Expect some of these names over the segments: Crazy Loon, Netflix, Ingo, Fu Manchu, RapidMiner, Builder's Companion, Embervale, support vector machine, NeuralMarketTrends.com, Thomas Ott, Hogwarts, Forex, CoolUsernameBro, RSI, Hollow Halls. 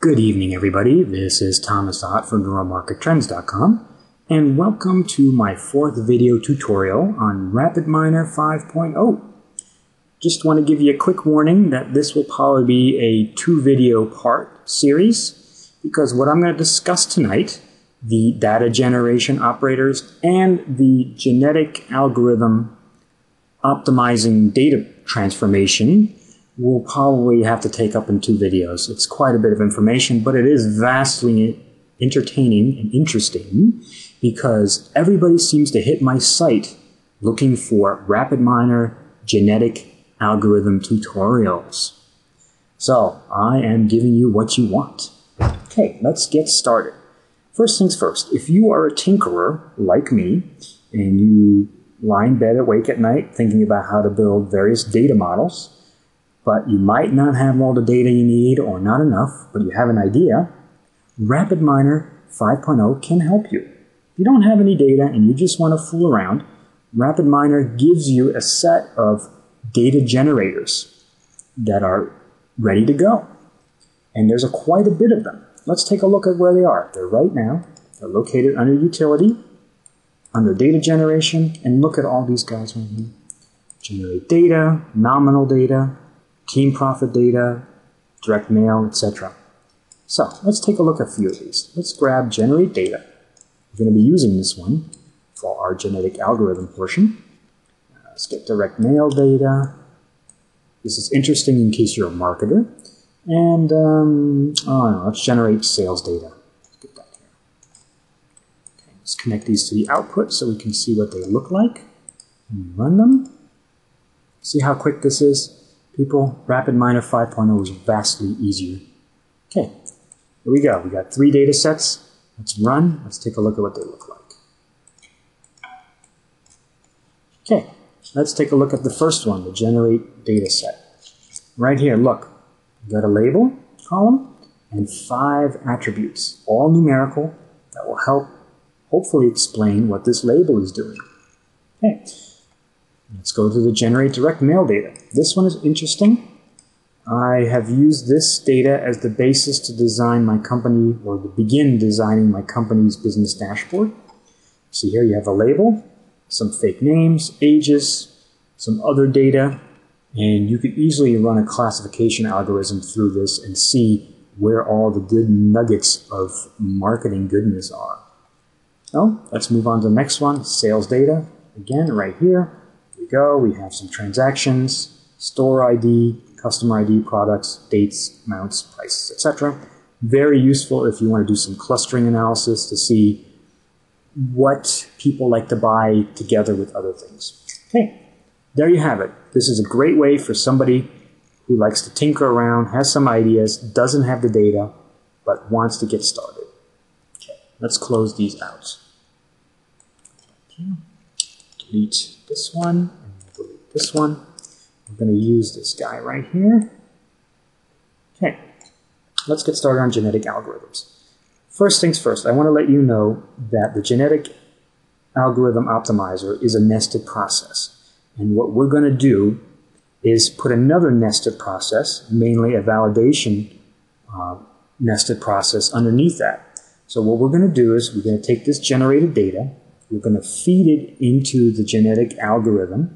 Good evening, everybody. This is Thomas Ott from NeuralMarketTrends.com, and welcome to my fourth video tutorial on RapidMiner 5.0. Just want to give you a quick warning that this will probably be a two-video part series, because what I'm going to discuss tonight, the data generation operators and the genetic algorithm optimizing data transformation, we'll probably have to take up in two videos. It's quite a bit of information, but it is vastly entertaining and interesting because everybody seems to hit my site looking for RapidMiner genetic algorithm tutorials. So I am giving you what you want. Okay, let's get started. First things first, if you are a tinkerer like me and you lie in bed awake at night thinking about how to build various data models, but you might not have all the data you need or not enough, but you have an idea, RapidMiner 5.0 can help you. If you don't have any data and you just want to fool around, RapidMiner gives you a set of data generators that are ready to go. And there's quite a bit of them. Let's take a look at where they are. They're right now. They're located under Utility, under Data Generation, and look at all these guys right here. Generate data, nominal data, team profit data, direct mail, etc. So let's take a look at a few of these. Let's grab generate data. We're going to be using this one for our genetic algorithm portion. Let's get direct mail data. This is interesting in case you're a marketer. And let's generate sales data. Let's get that here. Okay, let's connect these to the output so we can see what they look like. And run them. See how quick this is? People, RapidMiner 5.0 is vastly easier. Okay, here we go. We got three data sets. Let's run. Let's take a look at what they look like. Okay, let's take a look at the first one, the generate data set. Right here, look. We've got a label column and 5 attributes, all numerical, that will help hopefully explain what this label is doing. Okay. Let's go to the generate direct mail data. This one is interesting. I have used this data as the basis to design my company, or to begin designing my company's business dashboard. See here you have a label, some fake names, ages, some other data, and you could easily run a classification algorithm through this and see where all the good nuggets of marketing goodness are. So let's move on to the next one, sales data. Again, right here. Go, we have some transactions, store ID, customer ID, products, dates, amounts, prices, etc. Very useful if you want to do some clustering analysis to see what people like to buy together with other things. Okay, there you have it. This is a great way for somebody who likes to tinker around, has some ideas, doesn't have the data, but wants to get started. Okay, let's close these out. Delete this one, and delete this one. I'm going to use this guy right here. Okay, let's get started on genetic algorithms. First things first, I want to let you know that the genetic algorithm optimizer is a nested process. And what we're going to do is put another nested process, mainly a validation nested process underneath that. So what we're going to do is we're going to take this generated data, we're going to feed it into the genetic algorithm.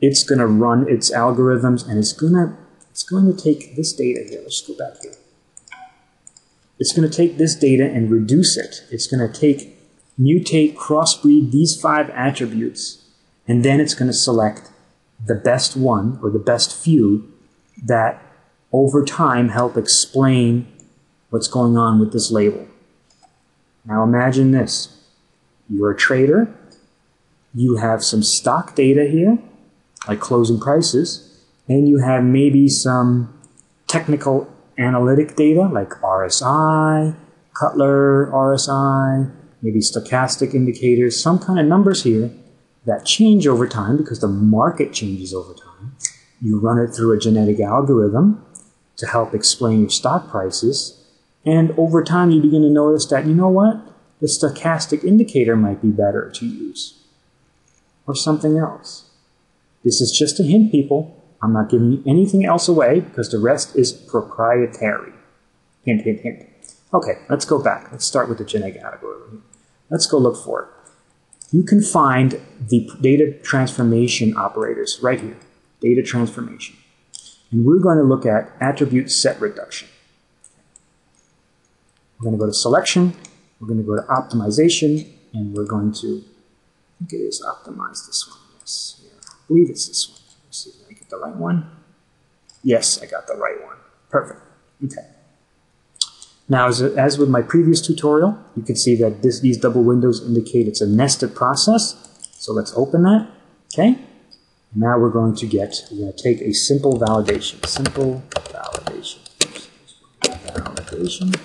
It's going to run its algorithms, and it's going to take this data here. Let's go back here. It's going to take this data and reduce it. It's going to take, mutate, crossbreed these 5 attributes, and then it's going to select the best one or the best few that over time help explain what's going on with this label. Now imagine this. You're a trader, you have some stock data here, like closing prices, and you have maybe some technical analytic data like RSI, Cutler RSI, maybe stochastic indicators, some kind of numbers here that change over time because the market changes over time. You run it through a genetic algorithm to help explain your stock prices, and over time you begin to notice that, you know what? The stochastic indicator might be better to use, or something else. This is just a hint, people. I'm not giving you anything else away because the rest is proprietary. Hint, hint, hint. Okay, let's go back. Let's start with the genetic algorithm. Let's go look for it. You can find the data transformation operators right here. Data transformation. And we're going to look at attribute set reduction. We're going to go to selection. We're going to go to optimization. And we're going to, I think it is optimize this one. Yes, yeah, I believe it's this one. Let's see if I get the right one. Yes, I got the right one. Perfect. Okay. Now, as with my previous tutorial, you can see that these double windows indicate it's a nested process. So let's open that. Okay. Now we're going to get, we're going to take a simple validation. Simple validation. Validation.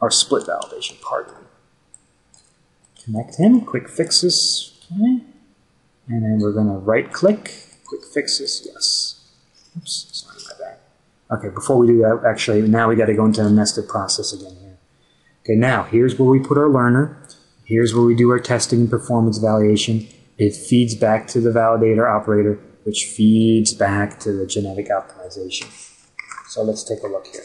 Or split validation, pardon me. Connect him, quick fixes. Okay. And then we're going to right click, quick fixes, yes. Oops, sorry about that. Okay, before we do that, actually, now we got to go into the nested process again here. Okay, now here's where we put our learner. Here's where we do our testing and performance evaluation. It feeds back to the validator operator, which feeds back to the genetic optimization. So let's take a look here.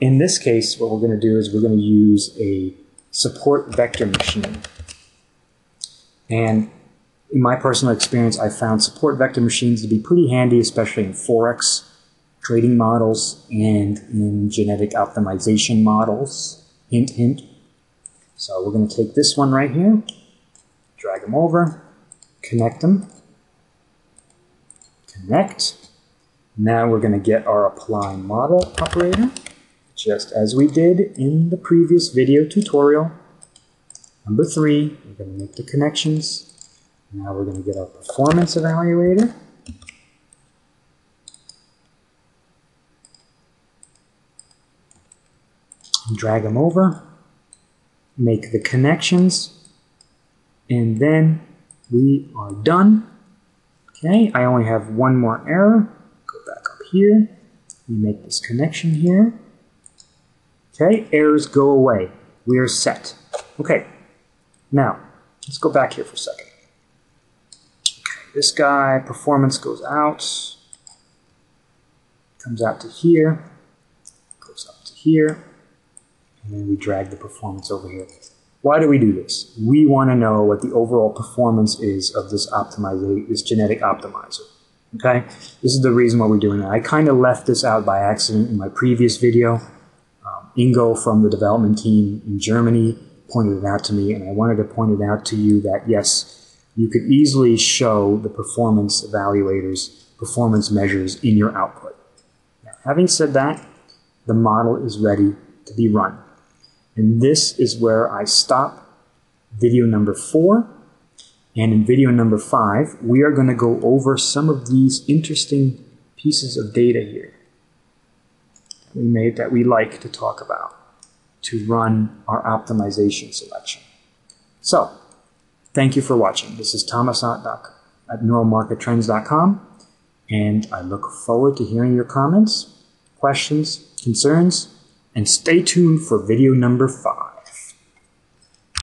In this case, what we're going to do is we're going to use a support vector machine. And in my personal experience, I found support vector machines to be pretty handy, especially in Forex trading models and in genetic optimization models. Hint, hint. So we're going to take this one right here, drag them over, connect them, connect. Now we're going to get our apply model operator, just as we did in the previous video tutorial. Number 3, we're going to make the connections. Now we're going to get our performance evaluator. Drag them over, make the connections, and then we are done. Okay, I only have one more error. Go back up here. We make this connection here. Okay, errors go away. We are set. Okay, now let's go back here for a second. Okay, this guy, performance goes out, comes out to here, goes up to here. And then we drag the performance over here. Why do we do this? We want to know what the overall performance is of this optimizer, this genetic optimizer. Okay? This is the reason why we're doing that. I kind of left this out by accident in my previous video. Ingo from the development team in Germany pointed it out to me, and I wanted to point it out to you that, yes, you could easily show the performance evaluators, performance measures in your output. Now, having said that, the model is ready to be run. And this is where I stop video number 4. And in video number 5, we are going to go over some of these interesting pieces of data here that we made that we like to talk about to run our optimization selection. So, thank you for watching. This is Thomas Ott at NeuralMarketTrends.com, and I look forward to hearing your comments, questions, concerns, and stay tuned for video number 5.